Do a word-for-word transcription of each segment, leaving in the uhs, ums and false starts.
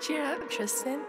Cheer up, Tristan.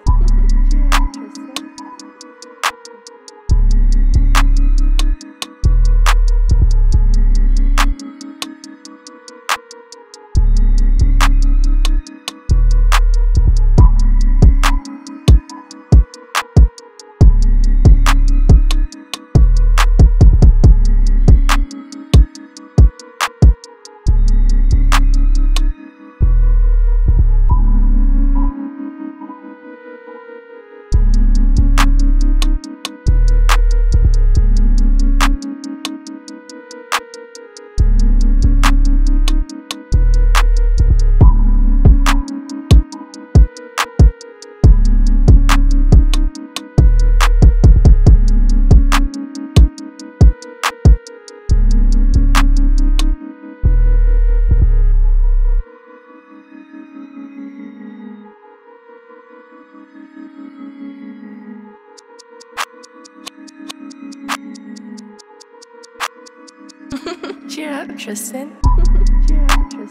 Cheer up, Tristan. Cheer up, Tristan. Cheer up, Tristan.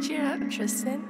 Cheer up, Tristan.